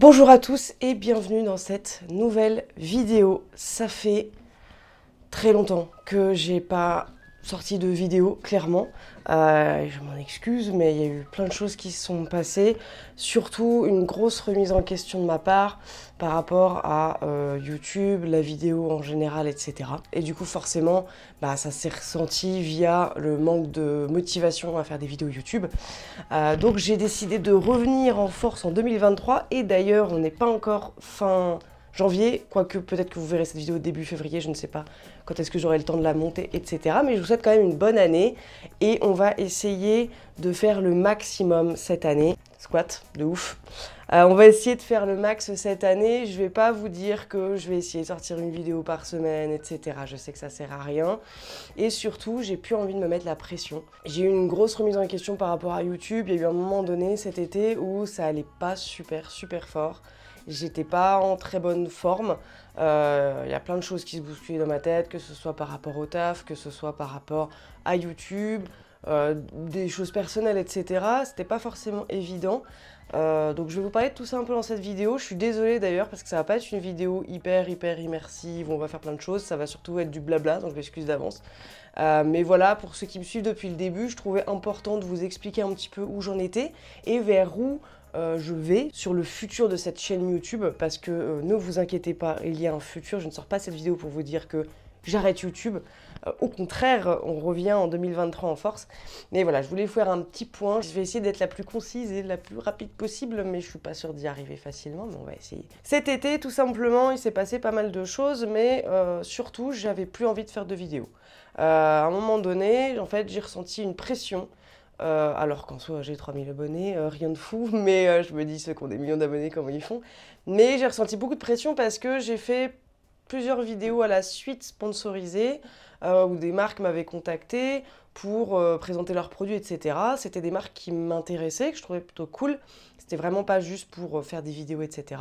Bonjour à tous et bienvenue dans cette nouvelle vidéo. Ça fait très longtemps que j'ai pas sorti de vidéo, clairement. Je m'en excuse, mais il y a eu plein de choses qui se sont passées. Surtout une grosse remise en question de ma part par rapport à YouTube, la vidéo en général, etc. Et du coup, forcément, bah, ça s'est ressenti via le manque de motivation à faire des vidéos YouTube. Donc j'ai décidé de revenir en force en 2023. Et d'ailleurs, on n'est pas encore fin janvier, quoique peut-être que vous verrez cette vidéo début février, je ne sais pas quand est-ce que j'aurai le temps de la monter, etc. Mais je vous souhaite quand même une bonne année et on va essayer de faire le maximum cette année. Squat, de ouf. On va essayer de faire le max cette année. Je vais pas vous dire que je vais essayer de sortir une vidéo par semaine, etc. Je sais que ça sert à rien. Et surtout, j'ai plus envie de me mettre la pression. J'ai eu une grosse remise en question par rapport à YouTube. Il y a eu un moment donné cet été où ça allait pas super fort. J'étais pas en très bonne forme. Y a plein de choses qui se bousculaient dans ma tête, que ce soit par rapport au taf, que ce soit par rapport à YouTube, des choses personnelles, etc. C'était pas forcément évident. Donc je vais vous parler de tout ça un peu dans cette vidéo. Je suis désolée d'ailleurs parce que ça va pas être une vidéo hyper immersive, on va faire plein de choses, ça va surtout être du blabla, donc je m'excuse d'avance. Mais voilà, pour ceux qui me suivent depuis le début, je trouvais important de vous expliquer un petit peu où j'en étais et vers où je vais sur le futur de cette chaîne YouTube, parce que ne vous inquiétez pas, il y a un futur. Je ne sors pas cette vidéo pour vous dire que j'arrête YouTube, au contraire, on revient en 2023 en force. Mais voilà, je voulais faire un petit point, je vais essayer d'être la plus concise et la plus rapide possible, mais je suis pas sûre d'y arriver facilement, mais on va essayer. Cet été, tout simplement, il s'est passé pas mal de choses, mais surtout, j'avais plus envie de faire de vidéos. À un moment donné, en fait, j'ai ressenti une pression. Alors qu'en soi j'ai 3000 abonnés, rien de fou, mais je me dis ceux qui ont des millions d'abonnés comment ils font. Mais j'ai ressenti beaucoup de pression parce que j'ai fait plusieurs vidéos à la suite sponsorisées où des marques m'avaient contactée pour présenter leurs produits, etc. C'était des marques qui m'intéressaient, que je trouvais plutôt cool. C'était vraiment pas juste pour faire des vidéos, etc.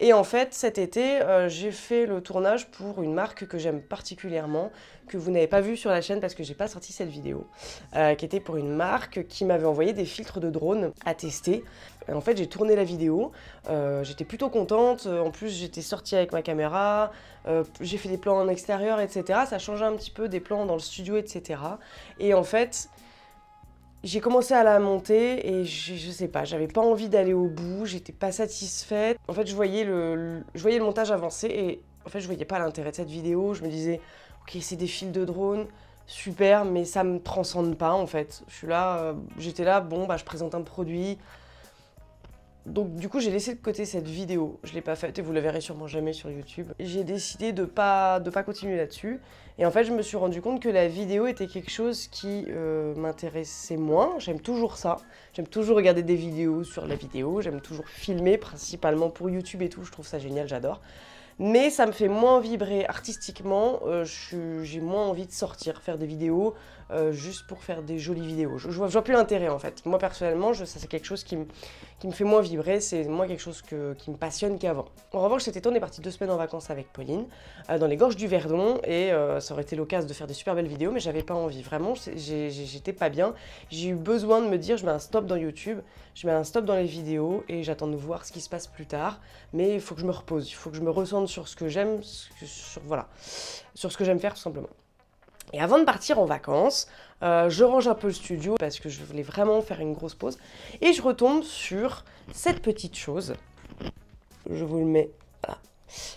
Et en fait, cet été, j'ai fait le tournage pour une marque que j'aime particulièrement, que vous n'avez pas vue sur la chaîne parce que j'ai pas sorti cette vidéo, qui était pour une marque qui m'avait envoyé des filtres de drone à tester. Et en fait, j'ai tourné la vidéo, j'étais plutôt contente, en plus j'étais sortie avec ma caméra, j'ai fait des plans en extérieur, etc. Ça changeait un petit peu des plans dans le studio, etc. Et en fait, j'ai commencé à la monter et je sais pas, j'avais pas envie d'aller au bout, j'étais pas satisfaite. En fait, je voyais le montage avancer et en fait, je voyais pas l'intérêt de cette vidéo. Je me disais, ok, c'est des fils de drone, super, mais ça me transcende pas en fait. Je suis là, j'étais là, bon, bah je présente un produit. Donc du coup, j'ai laissé de côté cette vidéo, je l'ai pas faite et vous la verrez sûrement jamais sur YouTube. J'ai décidé de pas continuer là-dessus et en fait, je me suis rendu compte que la vidéo était quelque chose qui m'intéressait moins. J'aime toujours ça, j'aime toujours regarder des vidéos sur la vidéo, j'aime toujours filmer principalement pour YouTube et tout, je trouve ça génial, j'adore. Mais ça me fait moins vibrer artistiquement, j'ai moins envie de sortir, faire des vidéos juste pour faire des jolies vidéos. Je vois plus l'intérêt en fait. Moi personnellement, ça c'est quelque chose qui me fait moins vibrer, c'est moins quelque chose qui me passionne qu'avant. En revanche, cet été, on est parti 2 semaines en vacances avec Pauline, dans les gorges du Verdon, et ça aurait été l'occasion de faire des super belles vidéos, mais j'avais pas envie. Vraiment, j'étais pas bien. J'ai eu besoin de me dire, je mets un stop dans YouTube, je mets un stop dans les vidéos, et j'attends de voir ce qui se passe plus tard. Mais il faut que je me repose, il faut que je me ressente sur ce que j'aime, voilà, sur ce que j'aime faire tout simplement. Et avant de partir en vacances, je range un peu le studio parce que je voulais vraiment faire une grosse pause. Et je retombe sur cette petite chose, je vous le mets là,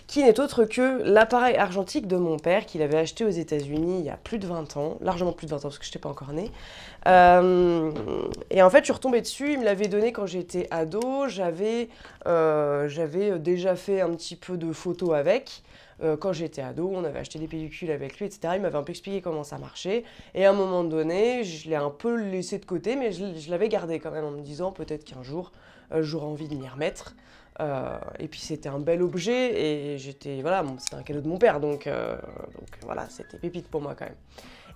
qui n'est autre que l'appareil argentique de mon père qu'il avait acheté aux États-Unis il y a plus de 20 ans, largement plus de 20 ans parce que je n'étais pas encore née. Et en fait, je suis retombée dessus, il me l'avait donné quand j'étais ado, j'avais déjà fait un petit peu de photos avec. Quand j'étais ado, on avait acheté des pellicules avec lui, etc. Il m'avait un peu expliqué comment ça marchait. Et à un moment donné, je l'ai un peu laissé de côté, mais je l'avais gardé quand même en me disant peut-être qu'un jour, j'aurais envie de m'y remettre. Et puis c'était un bel objet et j'étais, voilà, c'était un cadeau de mon père, donc voilà, c'était pépite pour moi quand même.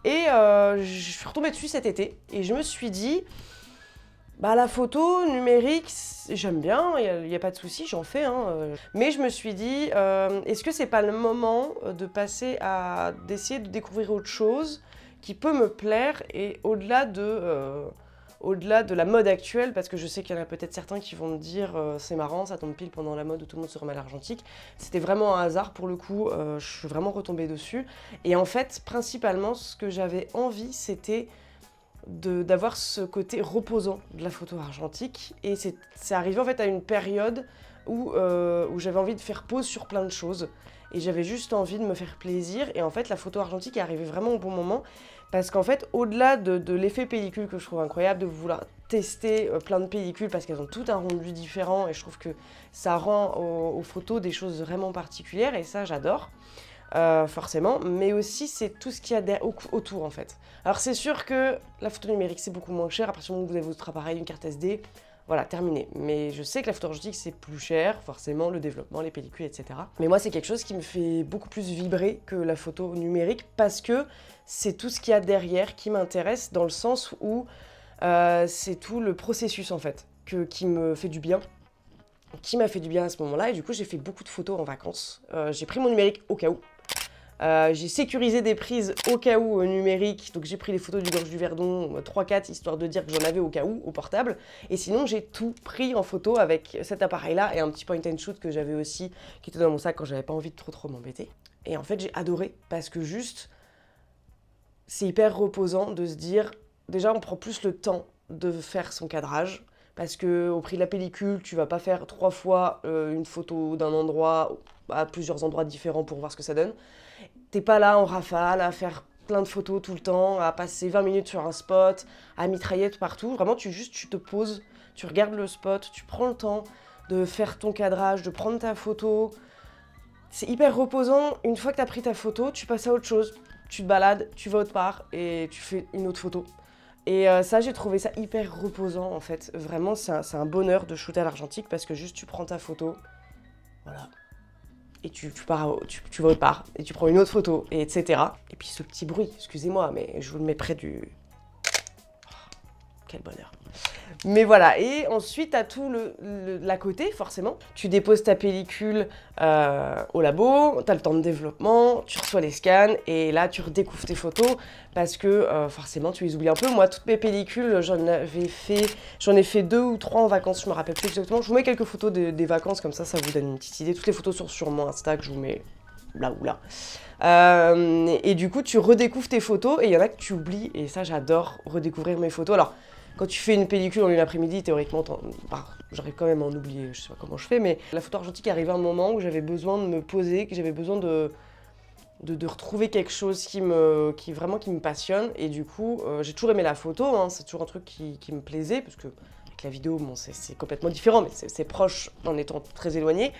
Et je suis retombée dessus cet été et je me suis dit, bah la photo numérique, j'aime bien, il n'y a pas de souci, j'en fais, hein. Mais je me suis dit, est-ce que c'est pas le moment de passer à d'essayer de découvrir autre chose qui peut me plaire et au-delà de au-delà de la mode actuelle, parce que je sais qu'il y en a peut-être certains qui vont me dire c'est marrant, ça tombe pile pendant la mode où tout le monde se remet à l'argentique. C'était vraiment un hasard pour le coup, je suis vraiment retombée dessus. Et en fait, principalement, ce que j'avais envie, c'était d'avoir ce côté reposant de la photo argentique. Et c'est arrivé en fait à une période où j'avais envie de faire pause sur plein de choses. Et j'avais juste envie de me faire plaisir. Et en fait, la photo argentique est arrivée vraiment au bon moment. Parce qu'en fait, au-delà de l'effet pellicule que je trouve incroyable, de vouloir tester plein de pellicules parce qu'elles ont tout un rendu différent. Et je trouve que ça rend aux photos des choses vraiment particulières. Et ça, j'adore. Forcément, mais aussi c'est tout ce qu'il y a autour en fait. Alors c'est sûr que la photo numérique c'est beaucoup moins cher, à partir du moment où vous avez votre appareil, une carte SD, voilà, terminé. Mais je sais que la photo argentique c'est plus cher, forcément le développement, les pellicules, etc. Mais moi c'est quelque chose qui me fait beaucoup plus vibrer que la photo numérique parce que c'est tout ce qu'il y a derrière qui m'intéresse dans le sens où c'est tout le processus en fait qui me fait du bien. Qui m'a fait du bien à ce moment-là et du coup j'ai fait beaucoup de photos en vacances. J'ai pris mon numérique au cas où. J'ai sécurisé des prises au cas où numérique, donc j'ai pris les photos du gorge du Verdon 3-4 histoire de dire que j'en avais au cas où au portable, et sinon j'ai tout pris en photo avec cet appareil là et un petit point and shoot que j'avais aussi qui était dans mon sac quand j'avais pas envie de trop m'embêter. Et en fait j'ai adoré parce que juste c'est hyper reposant de se dire déjà on prend plus le temps de faire son cadrage. Parce qu'au prix de la pellicule, tu vas pas faire 3 fois une photo d'un endroit à plusieurs endroits différents pour voir ce que ça donne. T'es pas là en rafale à faire plein de photos tout le temps, à passer 20 minutes sur un spot, à mitraillette partout. Vraiment, tu te poses, tu regardes le spot, tu prends le temps de faire ton cadrage, de prendre ta photo. C'est hyper reposant. Une fois que t'as pris ta photo, tu passes à autre chose. Tu te balades, tu vas autre part et tu fais une autre photo. Et ça, j'ai trouvé ça hyper reposant, en fait. Vraiment, c'est un bonheur de shooter à l'argentique parce que juste, tu prends ta photo, voilà, et tu vas autre part, et tu prends une autre photo, et etc. Et puis, ce petit bruit, excusez-moi, mais je vous le mets près du... Oh, quel bonheur. Mais voilà, et ensuite, t'as tout l'à côté, forcément. Tu déposes ta pellicule au labo, t'as le temps de développement, tu reçois les scans, et là, tu redécouvres tes photos, parce que forcément, tu les oublies un peu. Moi, toutes mes pellicules, j'en ai fait 2 ou 3 en vacances, je me rappelle plus exactement. Je vous mets quelques photos des vacances, comme ça, ça vous donne une petite idée. Toutes les photos sont sur mon Insta que je vous mets là ou là. Et du coup, tu redécouvres tes photos, et il y en a que tu oublies, et ça, j'adore redécouvrir mes photos. Alors, quand tu fais une pellicule en une après-midi, théoriquement, j'arrive quand même à en oublier, je sais pas comment je fais, mais la photo argentique arrivait à un moment où j'avais besoin de me poser, que j'avais besoin de retrouver quelque chose qui me passionne, et du coup, j'ai toujours aimé la photo, hein, c'est toujours un truc qui me plaisait, parce que avec la vidéo, bon, c'est complètement différent, mais c'est proche en étant très éloigné.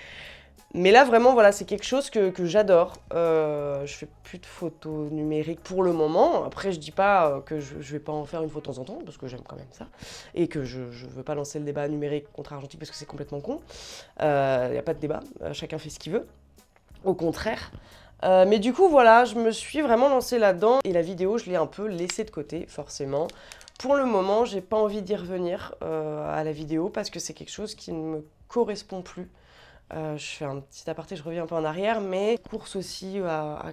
Mais là, vraiment, voilà, c'est quelque chose que j'adore. Je fais plus de photos numériques pour le moment. Après, je dis pas que je vais pas en faire une fois de temps en temps, parce que j'aime quand même ça. Et que je veux pas lancer le débat numérique contre argentique, parce que c'est complètement con. Y a pas de débat, chacun fait ce qu'il veut. Au contraire. Mais du coup, voilà, je me suis vraiment lancée là-dedans. Et la vidéo, je l'ai un peu laissée de côté, forcément. Pour le moment, j'ai pas envie d'y revenir à la vidéo, parce que c'est quelque chose qui ne me correspond plus. Je fais un petit aparté, je reviens un peu en arrière, mais course aussi à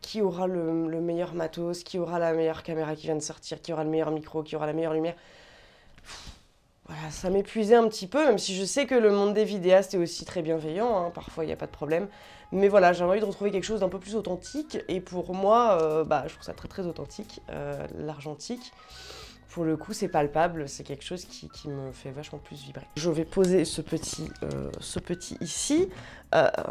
qui aura le meilleur matos, qui aura la meilleure caméra qui vient de sortir, qui aura le meilleur micro, qui aura la meilleure lumière. Voilà, ça m'épuisait un petit peu, même si je sais que le monde des vidéastes est aussi très bienveillant, hein, parfois il n'y a pas de problème. Mais voilà, j'avais envie de retrouver quelque chose d'un peu plus authentique, et pour moi, je trouve ça très très authentique, l'argentique. Pour le coup, c'est palpable, c'est quelque chose qui me fait vachement plus vibrer. Je vais poser ce petit ici.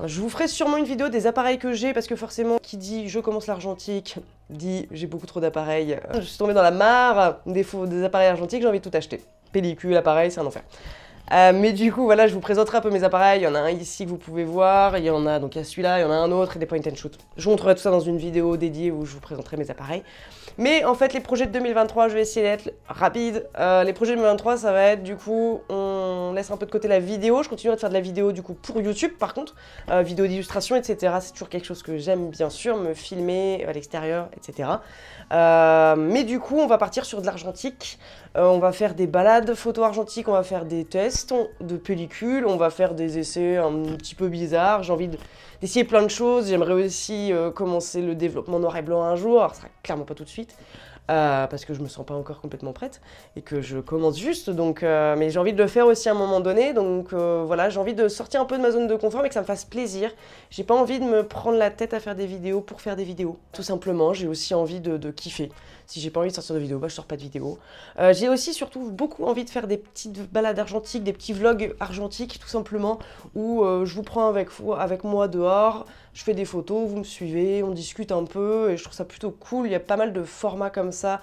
Je vous ferai sûrement une vidéo des appareils que j'ai, parce que forcément, qui dit « je commence l'argentique », dit « j'ai beaucoup trop d'appareils ». Je suis tombée dans la mare des appareils argentiques, j'ai envie de tout acheter. Pellicule, appareil, c'est un enfer. Mais du coup, voilà, je vous présenterai un peu mes appareils. Il y en a un ici que vous pouvez voir, il y a celui-là, il y en a un autre et des point and shoot. Je vous montrerai tout ça dans une vidéo dédiée où je vous présenterai mes appareils. Mais en fait, les projets de 2023, je vais essayer d'être rapide. Les projets de 2023, ça va être du coup, on laisse un peu de côté la vidéo. Je continuerai de faire de la vidéo du coup pour YouTube par contre, vidéo d'illustration, etc. C'est toujours quelque chose que j'aime bien sûr, me filmer à l'extérieur, etc. Mais du coup, on va partir sur de l'argentique. On va faire des balades photo argentique, on va faire des tests de pellicule, on va faire des essais un petit peu bizarres, j'ai envie d'essayer plein de choses, j'aimerais aussi commencer le développement noir et blanc un jour, alors ça sera clairement pas tout de suite, parce que je me sens pas encore complètement prête et que je commence juste, donc mais j'ai envie de le faire aussi à un moment donné, donc voilà, j'ai envie de sortir un peu de ma zone de confort mais que ça me fasse plaisir. J'ai pas envie de me prendre la tête à faire des vidéos pour faire des vidéos, tout simplement. J'ai aussi envie de kiffer. Si j'ai pas envie de sortir de vidéos, bah je sors pas de vidéos. J'ai aussi surtout beaucoup envie de faire des petites balades argentiques, des petits vlogs argentiques, tout simplement, où je vous prends avec moi dehors, je fais des photos, vous me suivez, on discute un peu, et je trouve ça plutôt cool. Il y a pas mal de formats comme ça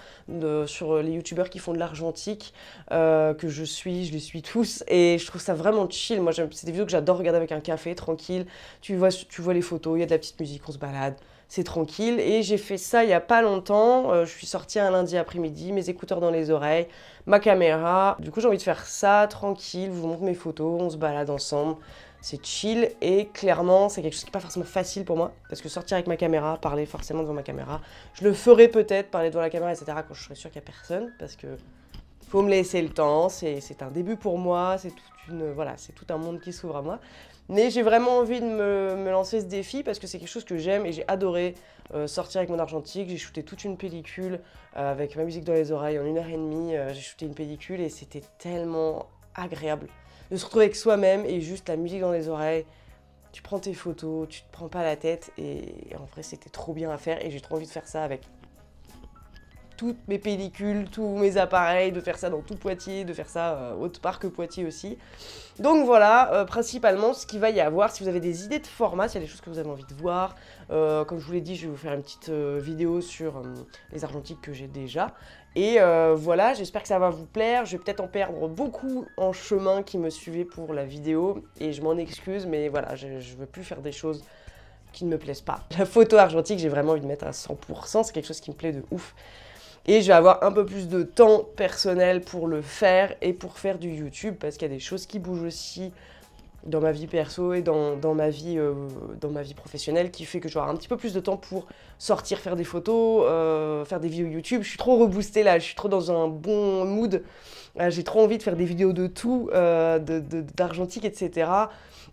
sur les youtubeurs qui font de l'argentique, que je les suis tous, et je trouve ça vraiment chill. Moi, c'est des vidéos que j'adore regarder avec un café, tranquille. Tu vois les photos, il y a de la petite musique, on se balade. C'est tranquille, et j'ai fait ça il n'y a pas longtemps, je suis sortie un lundi après-midi, mes écouteurs dans les oreilles, ma caméra, du coup j'ai envie de faire ça, tranquille, je vous montre mes photos, on se balade ensemble, c'est chill, et clairement c'est quelque chose qui n'est pas forcément facile pour moi, parce que sortir avec ma caméra, parler forcément devant ma caméra, je le ferai peut-être, parler devant la caméra, etc., quand je serai sûre qu'il n'y a personne, parce que faut me laisser le temps, c'est un début pour moi, c'est voilà, tout un monde qui s'ouvre à moi. Mais j'ai vraiment envie de me lancer ce défi parce que c'est quelque chose que j'aime et j'ai adoré sortir avec mon argentique. J'ai shooté toute une pellicule avec ma musique dans les oreilles en 1h30. J'ai shooté une pellicule et c'était tellement agréable de se retrouver avec soi-même et juste la musique dans les oreilles. Tu prends tes photos, tu te prends pas la tête et en vrai c'était trop bien à faire et j'ai trop envie de faire ça avec toutes mes pellicules, tous mes appareils, de faire ça dans tout Poitiers, de faire ça autre part que Poitiers aussi. Donc voilà, principalement ce qu'il va y avoir. Si vous avez des idées de format, s'il y a des choses que vous avez envie de voir, comme je vous l'ai dit, je vais vous faire une petite vidéo sur les argentiques que j'ai déjà. Et voilà, j'espère que ça va vous plaire. Je vais peut-être en perdre beaucoup en chemin qui me suivaient pour la vidéo. Et je m'en excuse, mais voilà, je ne veux plus faire des choses qui ne me plaisent pas. La photo argentique, j'ai vraiment envie de mettre à 100%. C'est quelque chose qui me plaît de ouf. Et je vais avoir un peu plus de temps personnel pour le faire et pour faire du YouTube parce qu'il y a des choses qui bougent aussi dans ma vie perso et dans ma vie professionnelle qui fait que je vais avoir un petit peu plus de temps pour sortir, faire des photos, faire des vidéos YouTube. Je suis trop reboostée là, je suis trop dans un bon mood. J'ai trop envie de faire des vidéos de tout, d'argentique, etc.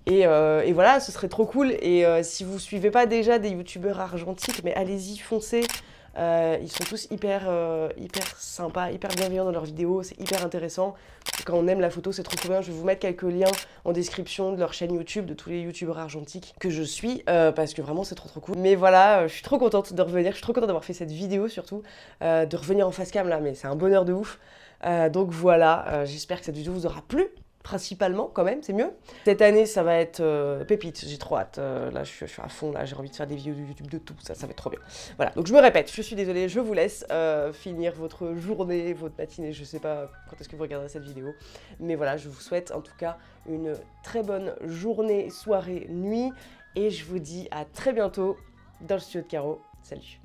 Et voilà, ce serait trop cool. Et si vous ne suivez pas déjà des youtubeurs argentiques, mais allez-y, foncez. Ils sont tous hyper sympas, hyper bienveillants dans leurs vidéos, c'est hyper intéressant. Quand on aime la photo, c'est trop cool. Je vais vous mettre quelques liens en description de leur chaîne YouTube, de tous les youtubeurs argentiques que je suis, parce que vraiment c'est trop cool. Mais voilà, je suis trop contente de revenir, je suis trop contente d'avoir fait cette vidéo surtout, de revenir en face cam là, mais c'est un bonheur de ouf. Donc voilà, j'espère que cette vidéo vous aura plu. Principalement quand même, c'est mieux. Cette année, ça va être pépite, j'ai trop hâte. Là, je suis à fond, là, j'ai envie de faire des vidéos de YouTube de tout, ça va être trop bien. Voilà, donc je me répète, je suis désolée, je vous laisse finir votre journée, votre matinée, je sais pas quand est-ce que vous regarderez cette vidéo. Mais voilà, je vous souhaite en tout cas une très bonne journée, soirée, nuit. Et je vous dis à très bientôt dans le studio de Caro. Salut!